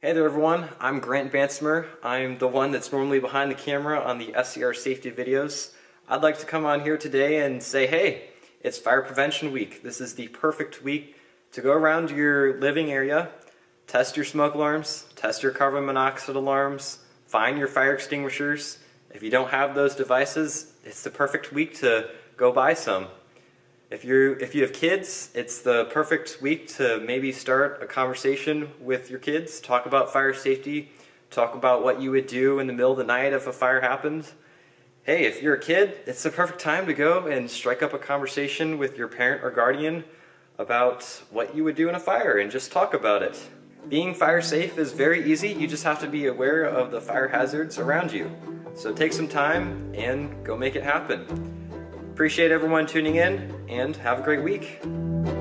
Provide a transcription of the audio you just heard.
Hey there everyone, I'm Grant Bansmer. I'm the one that's normally behind the camera on the S.E.R. Safety videos. I'd like to come on here today and say, hey, it's Fire Prevention Week. This is the perfect week to go around your living area, test your smoke alarms, test your carbon monoxide alarms, find your fire extinguishers. If you don't have those devices, it's the perfect week to go buy some. If you have kids, it's the perfect week to maybe start a conversation with your kids, talk about fire safety, talk about what you would do in the middle of the night if a fire happened. Hey, if you're a kid, it's the perfect time to go and strike up a conversation with your parent or guardian about what you would do in a fire and just talk about it. Being fire safe is very easy, you just have to be aware of the fire hazards around you. So take some time and go make it happen. Appreciate everyone tuning in, and have a great week.